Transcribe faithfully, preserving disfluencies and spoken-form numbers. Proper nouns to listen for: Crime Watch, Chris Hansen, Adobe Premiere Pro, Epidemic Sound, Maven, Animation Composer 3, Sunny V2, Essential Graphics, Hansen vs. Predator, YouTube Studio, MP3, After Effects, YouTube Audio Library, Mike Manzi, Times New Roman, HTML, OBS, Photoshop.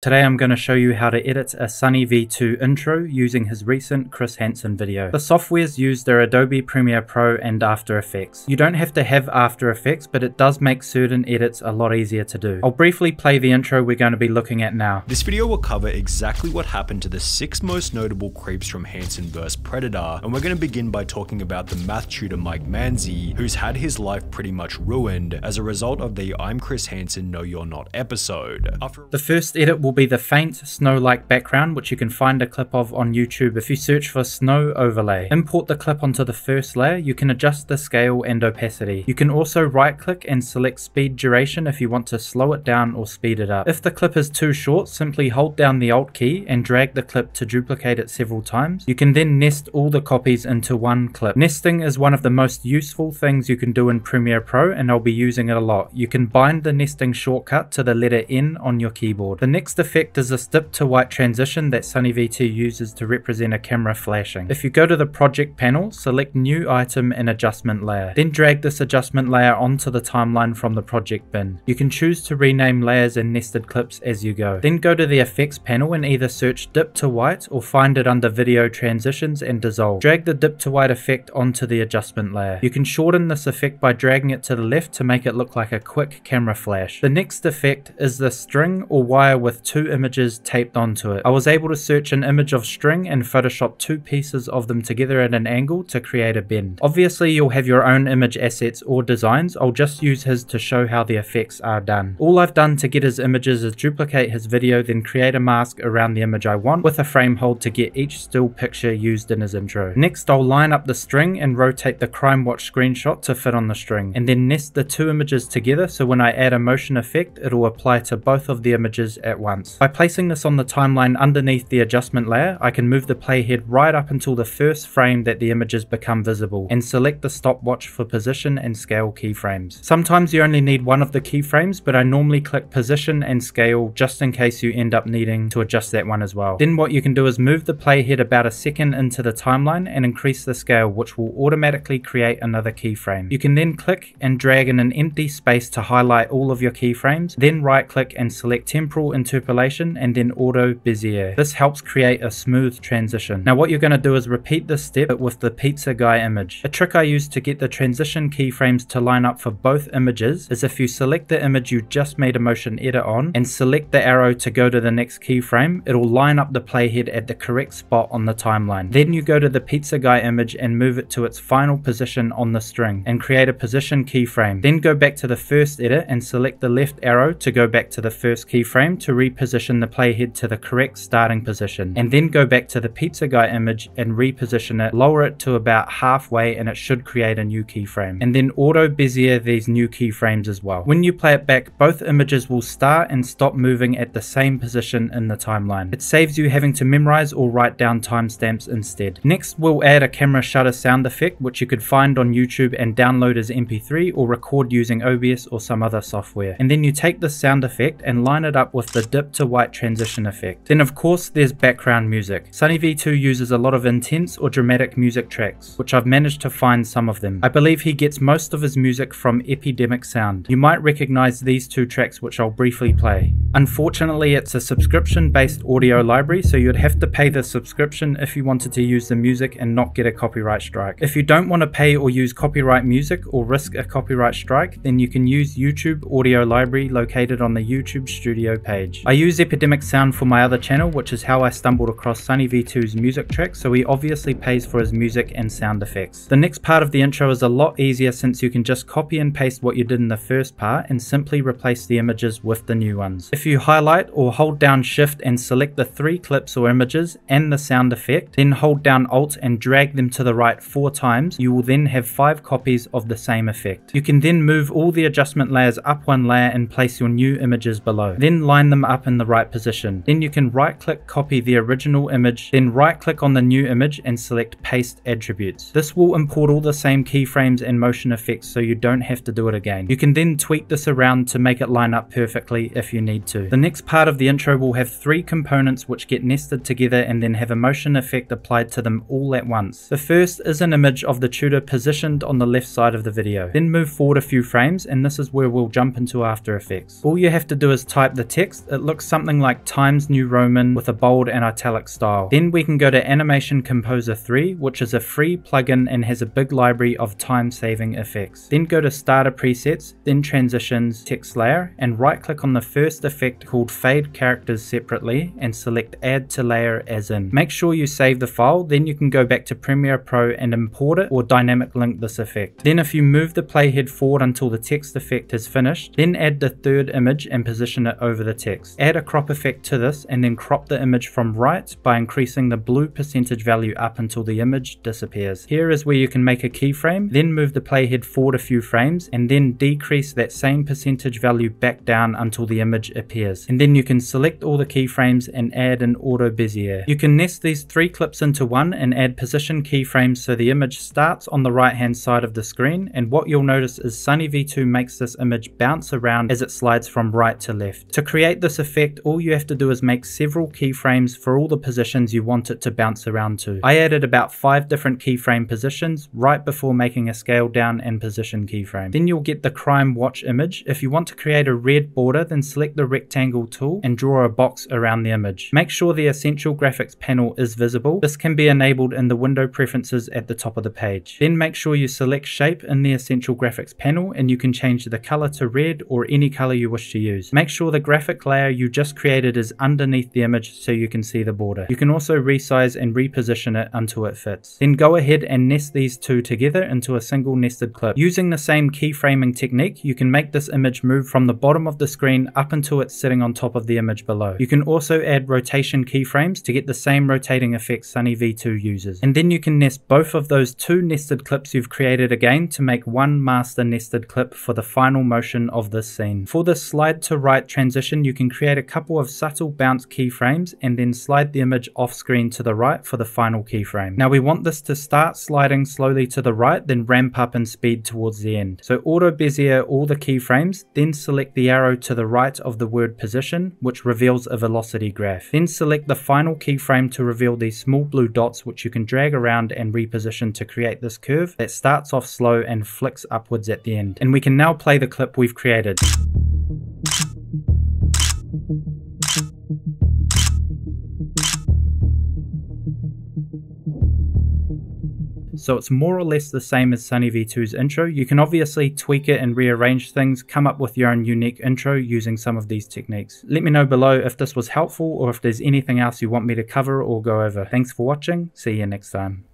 Today I'm going to show you how to edit a Sunny V two intro using his recent Chris Hansen video. The softwares used are Adobe Premiere Pro and After Effects. You don't have to have After Effects, but it does make certain edits a lot easier to do. I'll briefly play the intro we're going to be looking at now. This video will cover exactly what happened to the six most notable creeps from Hansen versus. Predator, and we're going to begin by talking about the math tutor Mike Manzi, who's had his life pretty much ruined as a result of the I'm Chris Hansen No You're Not episode. After the first edit will will be the faint snow-like background, which you can find a clip of on YouTube if you search for snow overlay. Import the clip onto the first layer. You can adjust the scale and opacity. You can also right-click and select speed duration if you want to slow it down or speed it up. If the clip is too short, simply hold down the Alt key and drag the clip to duplicate it several times. You can then nest all the copies into one clip. Nesting is one of the most useful things you can do in Premiere Pro, and I'll be using it a lot. You can bind the nesting shortcut to the letter N on your keyboard. The next effect is a stip to white transition that Sunny V two uses to represent a camera flashing. If you go to the project panel, select new item and adjustment layer, then drag this adjustment layer onto the timeline from the project bin. You can choose to rename layers and nested clips as you go. Then go to the effects panel and either search dip to white or find it under video transitions and dissolve. Drag the dip to white effect onto the adjustment layer. You can shorten this effect by dragging it to the left to make it look like a quick camera flash. The next effect is the string or wire with two images taped onto it. I was able to search an image of string and Photoshop two pieces of them together at an angle to create a bend. Obviously you'll have your own image assets or designs. I'll just use his to show how the effects are done. All I've done to get his images is duplicate his video, then create a mask around the image I want with a frame hold to get each still picture used in his intro. Next I'll line up the string and rotate the Crime Watch screenshot to fit on the string, and then nest the two images together so when I add a motion effect it'll apply to both of the images at once. Once. By placing this on the timeline underneath the adjustment layer, I can move the playhead right up until the first frame that the images become visible, and select the stopwatch for position and scale keyframes. Sometimes you only need one of the keyframes, but I normally click position and scale just in case you end up needing to adjust that one as well. Then what you can do is move the playhead about a second into the timeline and increase the scale, which will automatically create another keyframe. You can then click and drag in an empty space to highlight all of your keyframes, then right click and select temporal into interpolation and then auto bezier. This helps create a smooth transition. Now what you're going to do is repeat this step but with the pizza guy image. A trick I use to get the transition keyframes to line up for both images is if you select the image you just made a motion edit on and select the arrow to go to the next keyframe, it'll line up the playhead at the correct spot on the timeline. Then you go to the pizza guy image and move it to its final position on the string and create a position keyframe. Then go back to the first edit and select the left arrow to go back to the first keyframe to reposition the playhead to the correct starting position, and then go back to the pizza guy image and reposition it, lower it to about halfway, and it should create a new keyframe, and then auto bezier these new keyframes as well. When you play it back, both images will start and stop moving at the same position in the timeline. It saves you having to memorize or write down timestamps instead. Next we'll add a camera shutter sound effect, which you could find on YouTube and download as M P three or record using O B S or some other software, and then you take this sound effect and line it up with the dip to white transition effect. Then of course there's background music. Sunny V two uses a lot of intense or dramatic music tracks, which I've managed to find some of them. I believe he gets most of his music from Epidemic Sound. You might recognize these two tracks, which I'll briefly play. Unfortunately it's a subscription based audio library, so you'd have to pay the subscription if you wanted to use the music and not get a copyright strike. If you don't want to pay or use copyright music or risk a copyright strike, then you can use YouTube Audio Library located on the YouTube Studio page. I use Epidemic Sound for my other channel, which is how I stumbled across Sunny V two's music track, so he obviously pays for his music and sound effects. The next part of the intro is a lot easier since you can just copy and paste what you did in the first part and simply replace the images with the new ones. If you highlight or hold down shift and select the three clips or images and the sound effect, then hold down alt and drag them to the right four times, you will then have five copies of the same effect. You can then move all the adjustment layers up one layer and place your new images below. Then line them up in the right position. Then you can right click copy the original image, then right click on the new image and select paste attributes. This will import all the same keyframes and motion effects so you don't have to do it again. You can then tweak this around to make it line up perfectly if you need to. The next part of the intro will have three components which get nested together and then have a motion effect applied to them all at once. The first is an image of the tutor positioned on the left side of the video. Then move forward a few frames, and this is where we'll jump into After Effects. All you have to do is type the text. It looks something like Times New Roman with a bold and italic style. Then we can go to Animation Composer three, which is a free plugin and has a big library of time-saving effects. Then go to Starter Presets, then Transitions, Text Layer, and right-click on the first effect called Fade Characters Separately and select Add to Layer as in. Make sure you save the file, then you can go back to Premiere Pro and import it or dynamic link this effect. Then if you move the playhead forward until the text effect is finished, then add the third image and position it over the text. Add a crop effect to this and then crop the image from right by increasing the blue percentage value up until the image disappears. Here is where you can make a keyframe, then move the playhead forward a few frames and then decrease that same percentage value back down until the image appears. And then you can select all the keyframes and add an auto bezier. You can nest these three clips into one and add position keyframes so the image starts on the right hand side of the screen, and what you'll notice is Sunny V two makes this image bounce around as it slides from right to left. To create this effect, all you have to do is make several keyframes for all the positions you want it to bounce around to. I added about five different keyframe positions right before making a scale down and position keyframe. Then you'll get the Crime Watch image. If you want to create a red border, then select the rectangle tool and draw a box around the image. Make sure the Essential Graphics panel is visible. This can be enabled in the window preferences at the top of the page. Then make sure you select shape in the Essential Graphics panel and you can change the color to red or any color you wish to use. Make sure the graphic layer you just created is underneath the image so you can see the border. You can also resize and reposition it until it fits. Then go ahead and nest these two together into a single nested clip. Using the same keyframing technique, you can make this image move from the bottom of the screen up until it's sitting on top of the image below. You can also add rotation keyframes to get the same rotating effect Sunny V two uses. And then you can nest both of those two nested clips you've created again to make one master nested clip for the final motion of this scene. For the slide to right transition, you can create a couple of subtle bounce keyframes and then slide the image off screen to the right for the final keyframe. Now we want this to start sliding slowly to the right, then ramp up in speed towards the end. So auto bezier all the keyframes, then select the arrow to the right of the word position, which reveals a velocity graph. Then select the final keyframe to reveal these small blue dots, which you can drag around and reposition to create this curve that starts off slow and flicks upwards at the end. And we can now play the clip we've created. So it's more or less the same as Sunny V two's intro. You can obviously tweak it and rearrange things, come up with your own unique intro using some of these techniques. Let me know below if this was helpful or if there's anything else you want me to cover or go over. Thanks for watching, see you next time.